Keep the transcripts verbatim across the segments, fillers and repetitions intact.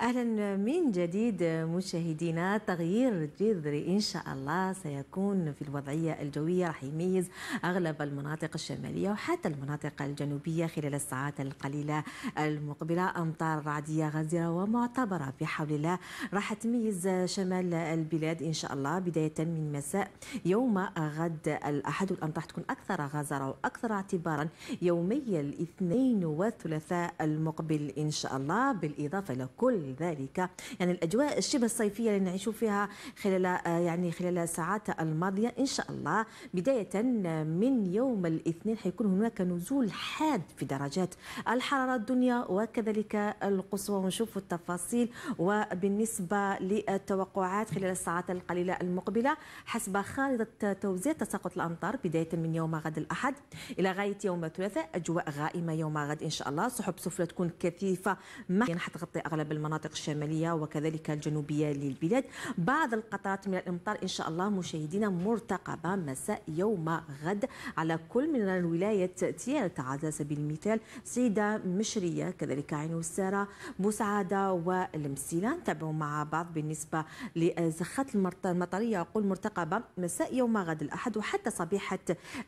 أهلا من جديد مشاهدينا. تغيير جذري إن شاء الله سيكون في الوضعية الجوية، راح يميز أغلب المناطق الشمالية وحتى المناطق الجنوبية خلال الساعات القليلة المقبلة. أمطار رعدية غزيرة ومعتبرة بحول الله راح تميز شمال البلاد إن شاء الله، بداية من مساء يوم غد الأحد، والأمطار راح تكون أكثر غزارة وأكثر اعتبارا يومي الاثنين والثلاثاء المقبل إن شاء الله. بالإضافة لكل ذلك يعني الاجواء الشبه الصيفيه اللي نعيشوا فيها خلال يعني خلال الساعات الماضيه ان شاء الله، بدايه من يوم الاثنين حيكون هناك نزول حاد في درجات الحراره الدنيا وكذلك القصوى، ونشوفوا التفاصيل. وبالنسبه للتوقعات خلال الساعات القليله المقبله حسب خارطه توزيع تساقط الامطار، بدايه من يوم غد الاحد الى غايه يوم الثلاثاء اجواء غائمه يوم غد ان شاء الله، سحب سفلى تكون كثيفه محيا حتغطي اغلب المناطق الشمالية وكذلك الجنوبية للبلاد. بعض القطرات من الأمطار إن شاء الله مشاهدينا مرتقبة مساء يوم غد على كل من الولايات تيارت، على سبيل المثال سيدة مشرية، كذلك عين السارة، بوسعادة والمسيلة. نتابعوا مع بعض بالنسبة لزخات المطرية، أقول مرتقبة مساء يوم غد الأحد وحتى صبيحة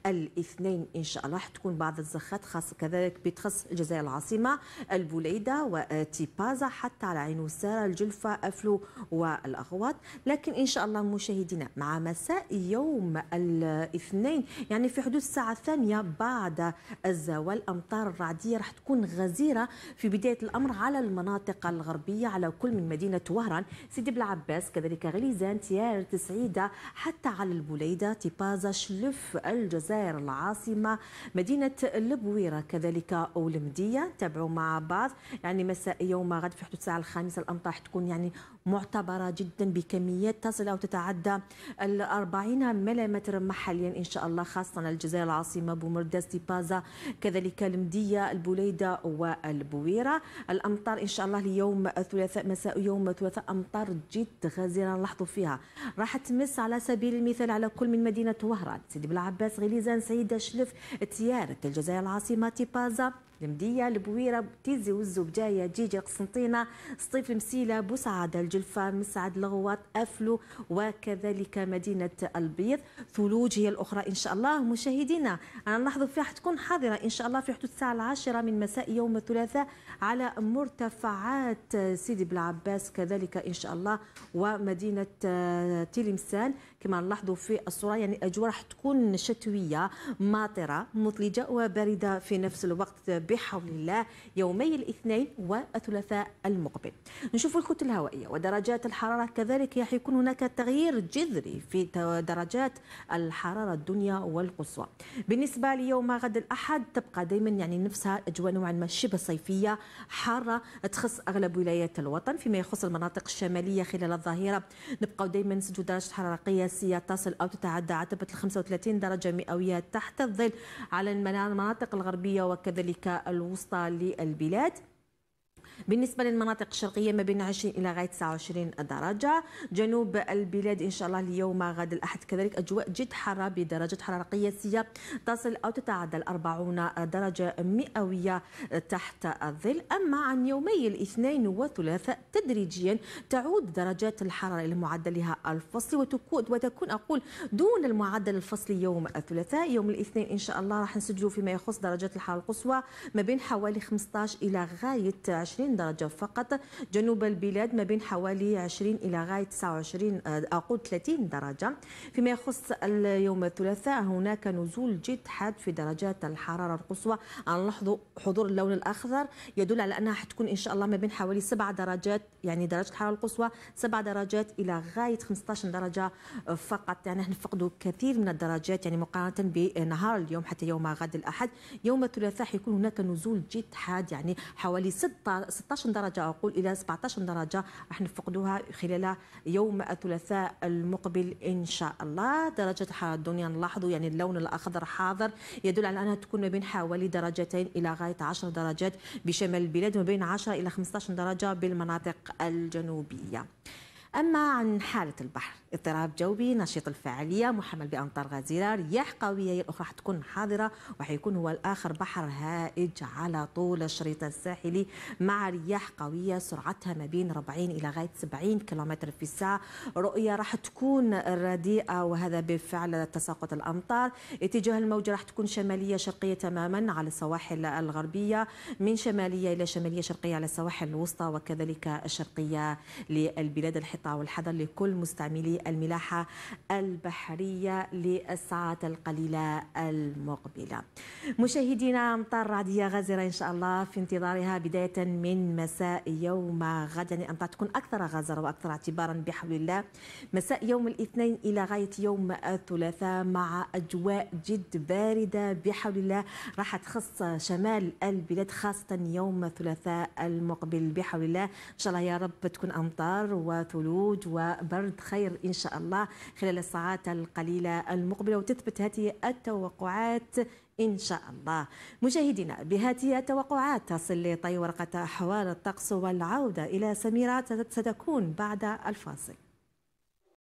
الاثنين إن شاء الله تكون بعض الزخات، خاصة كذلك بتخص الجزائر العاصمة، البوليدة وتيبازا حتى على عين السارة، الجلفة، أفلو والأغواط. لكن إن شاء الله مشاهدينا مع مساء يوم الاثنين يعني في حدود الساعة الثانية بعد الزوال أمطار الرعدية راح تكون غزيرة في بداية الأمر على المناطق الغربية، على كل من مدينة وهران، سيدي بلعباس، كذلك غليزان، تيار، تسعيدة، حتى على البوليدة، تيبازا، شلف، الجزائر العاصمة، مدينة البويرة، كذلك أولمدية. تابعوا مع بعض يعني مساء يوم غد في حدود الساعة الخامسة الأمطار تكون يعني معتبرة جدا بكميات تصل أو تتعدى الأربعين مليمتر محليا إن شاء الله، خاصة الجزائر العاصمة، بومرداس، تيبازا، كذلك المدية، البوليدة والبويرة. الأمطار إن شاء الله ليوم الثلاثاء مساء يوم الثلاثاء أمطار جد غزيرة نلاحظوا فيها، راح تمس على سبيل المثال على كل من مدينة وهران، سيدي بلعباس، غليزان، سيدة، شلف، تيارت، الجزائر العاصمة، تيبازا، المدية، البويرة، تيزي والزبجاية، جيجي، قسنطينة، سطيف، المسيلة، بوسعادة، الجلفة، مسعد، الغواط، أفلو وكذلك مدينة البيض. ثلوج هي الأخرى إن شاء الله مشاهدينا أنا نلاحظ فيها حتكون حاضرة إن شاء الله في حدود الساعة العاشرة من مساء يوم الثلاثاء على مرتفعات سيدي بلعباس كذلك إن شاء الله ومدينة تلمسان، كما نلاحظوا في الصورة يعني الأجواء راح تكون شتوية ماطرة مثلجة وباردة في نفس الوقت بحول الله يومي الاثنين والثلاثاء المقبل. نشوف الخطوط الهوائية ودرجات الحرارة، كذلك حيكون هناك تغيير جذري في درجات الحرارة الدنيا والقصوى. بالنسبة ليوم غد الأحد تبقى دائما يعني نفسها أجواء نوعا ما شبه صيفية حارة تخص أغلب ولايات الوطن. فيما يخص المناطق الشمالية خلال الظهيرة نبقى دائما نسجل درجة حرارة قياسية تصل أو تتعدى عتبة ال خمسة وثلاثين درجة مئوية تحت الظل على المناطق الغربية وكذلك الوسطى للبلاد. بالنسبة للمناطق الشرقية ما بين عشرين إلى غاية تسعة وعشرين درجة. جنوب البلاد إن شاء الله ليوم غد الأحد كذلك أجواء جد حارة بدرجة حرارة قياسية تصل أو تتعدى الأربعون درجة مئوية تحت الظل. أما عن يومي الاثنين والثلاثاء تدريجيا تعود درجات الحرارة إلى معدلها الفصلي وتكون أقول دون المعدل الفصلي يوم الثلاثاء. يوم الاثنين إن شاء الله راح نسجل فيما يخص درجات الحرارة القصوى ما بين حوالي خمسة عشر إلى غاية عشرين درجة فقط. جنوب البلاد ما بين حوالي عشرين إلى غاية تسعة وعشرين أقول ثلاثين درجة. فيما يخص اليوم الثلاثاء هناك نزول جد حاد في درجات الحرارة القصوى، نلاحظ حضور اللون الأخضر يدل على أنها حتكون إن شاء الله ما بين حوالي سبع درجات يعني درجة الحرارة القصوى سبع درجات إلى غاية خمسة عشر درجة فقط. يعني نفقدوا كثير من الدرجات يعني مقارنة بنهار اليوم حتى يوم غد الأحد. يوم الثلاثاء حيكون هناك نزول جد حاد يعني حوالي ستة ستة عشر درجة أقول إلى سبعة عشر درجة راح نفقدوها خلال يوم الثلاثاء المقبل إن شاء الله. درجة الحرارة الدنيا نلاحظوا يعني اللون الأخضر حاضر يدل على أنها تكون ما بين حوالي درجتين إلى غاية عشر درجات بشمال البلاد، وما بين عشرة إلى خمسة عشر درجة بالمناطق الجنوبية. أما عن حالة البحر، اضطراب جوي نشيط الفاعلية محمل بأمطار غزيرة، رياح قوية هي الأخرى حتكون حاضرة، وحيكون هو الآخر بحر هائج على طول الشريط الساحلي مع رياح قوية سرعتها ما بين أربعين إلى غاية سبعين كيلومتر في الساعة، رؤية راح تكون رديئة وهذا بفعل تساقط الأمطار، اتجاه الموجة راح تكون شمالية شرقية تماما على السواحل الغربية، من شمالية إلى شمالية شرقية على السواحل الوسطى وكذلك الشرقية للبلاد. الحطة والحذر لكل مستعملي الملاحة البحرية للساعات القليلة المقبلة. مشاهدينا، أمطار رعدية غزيرة إن شاء الله في انتظارها بداية من مساء يوم غد، يعني أمطار تكون أكثر غزارة وأكثر اعتبارا بحول الله مساء يوم الاثنين إلى غاية يوم الثلاثاء، مع أجواء جد باردة بحول الله راح تخص شمال البلاد خاصة يوم الثلاثاء المقبل بحول الله. إن شاء الله يا رب تكون أمطار وثلوج وبرد خير إن شاء الله خلال الساعات القليلة المقبلة، وتثبت هذه التوقعات إن شاء الله. مشاهدينا، بهذه التوقعات تصل لطي ورقة أحوال الطقس، والعودة إلى سميرة ستكون بعد الفاصل.